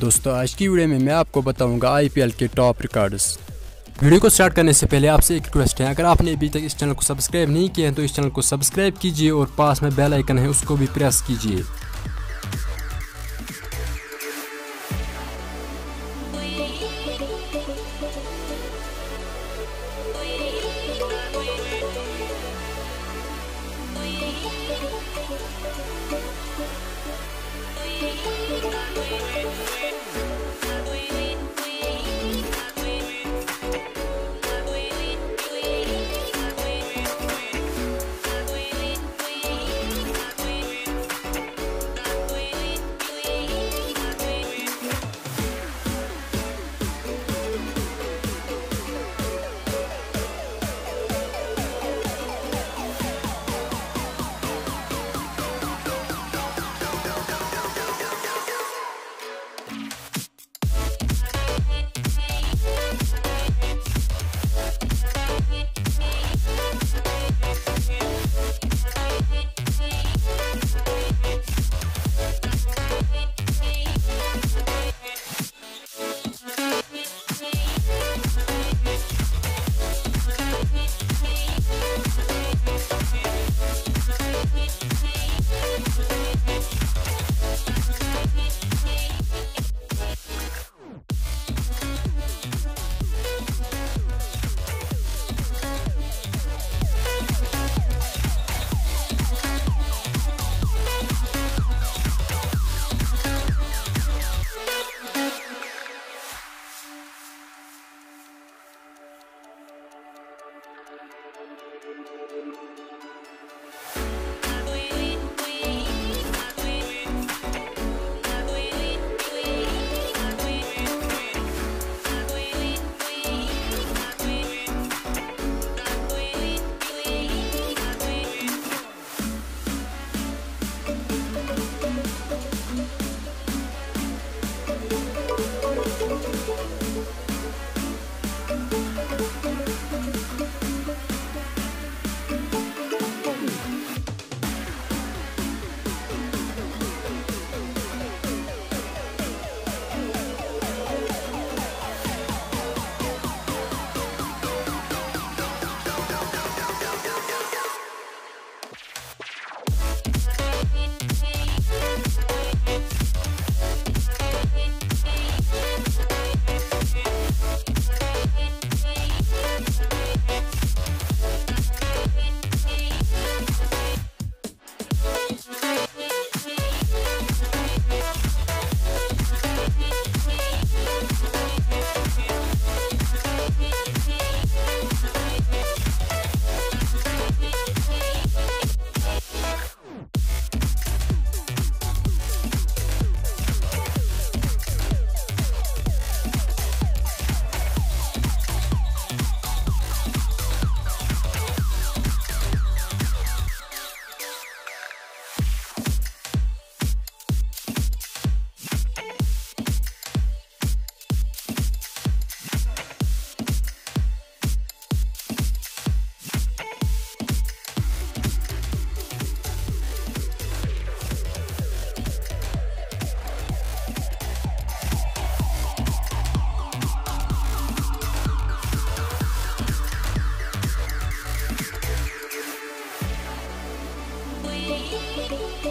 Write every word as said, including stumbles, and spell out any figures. दोस्तों आज की वीडियो में मैं आपको बताऊंगा आईपीएल के टॉप रिकॉर्ड्स। वीडियो को स्टार्ट करने से पहले आपसे एक रिक्वेस्ट है, अगर आपने अभी तक इस चैनल को सब्सक्राइब नहीं किया है तो इस चैनल को सब्सक्राइब कीजिए और पास में बेल आइकन है उसको भी प्रेस कीजिए।